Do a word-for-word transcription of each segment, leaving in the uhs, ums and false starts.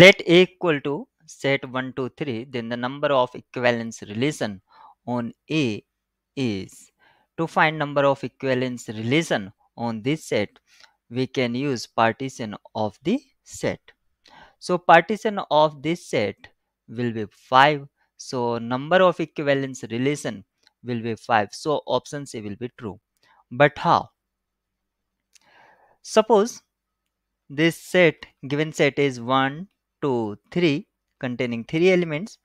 Let A equal to set one, two, three, then the number of equivalence relation on A is. To find number of equivalence relation on this set, we can use partition of the set. So partition of this set will be five. So number of equivalence relation will be five. So option C will be true. But how? Suppose this set, given set is one, two, three, containing three elements.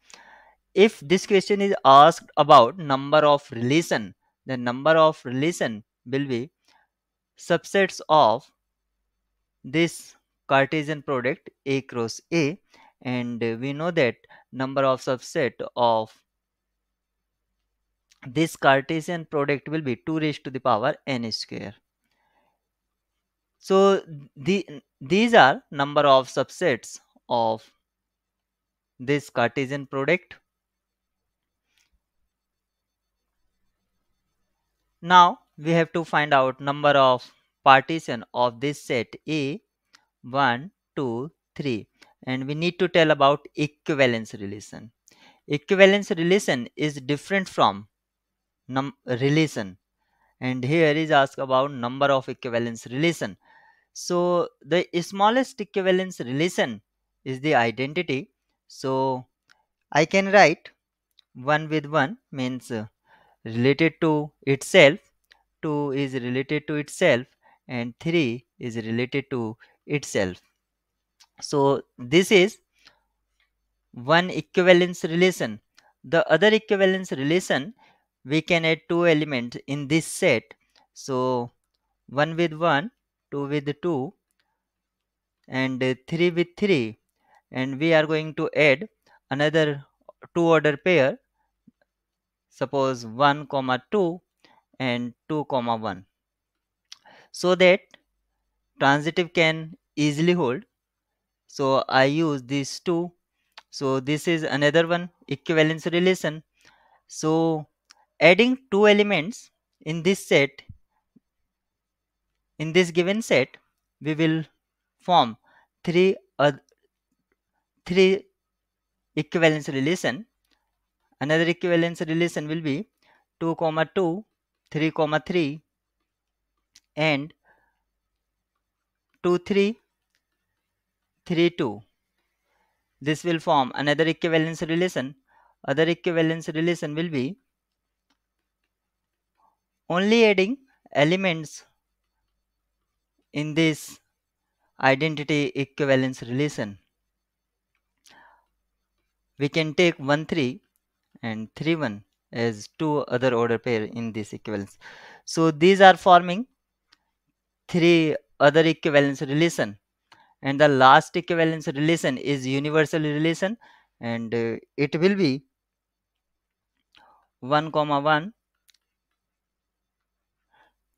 If this question is asked about number of relation, the number of relation will be subsets of this Cartesian product A cross A, and we know that number of subset of this Cartesian product will be two raised to the power n square. So the, these are number of subsets of this Cartesian product. Now we have to find out number of partition of this set A, one, two, three, and we need to tell about equivalence relation. Equivalence relation is different from num relation, and here is asked about number of equivalence relation. So the smallest equivalence relation is the identity. So I can write one with one means uh, related to itself, two is related to itself, and three is related to itself. So this is one equivalence relation. The other equivalence relation, we can add two elements in this set. So one with one, two with two, and three with three, and we are going to add another two order pair, suppose one comma two and two comma one, so that transitive can easily hold. So I use these two. So this is another one equivalence relation. So adding two elements in this set, in this given set, we will form three uh, three equivalence relation. Another equivalence relation will be two comma two, three comma three, and two, three, three, two. This will form another equivalence relation. Other equivalence relation will be only adding elements in this identity equivalence relation. We can take one, three and three, one as two other order pair in this equivalence. So these are forming three other equivalence relation, and the last equivalence relation is universal relation, and uh, it will be one comma one,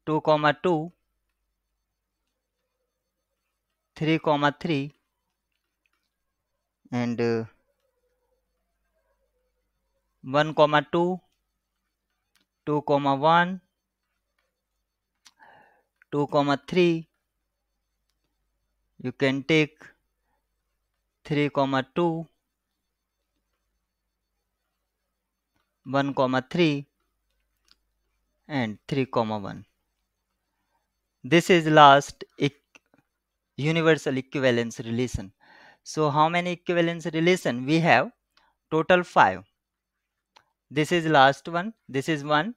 two comma two, three comma three, and uh, one comma two, two comma one, two comma three, you can take three comma two, one comma three, and three comma one. This is last equ universal equivalence relation. So how many equivalence relation we have? Total five. This is last one, this is one,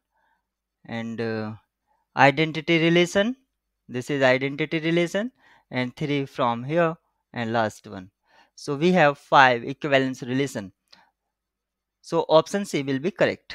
and uh, identity relation, this is identity relation, and three from here, and last one. So we have five equivalence relation. So option C will be correct.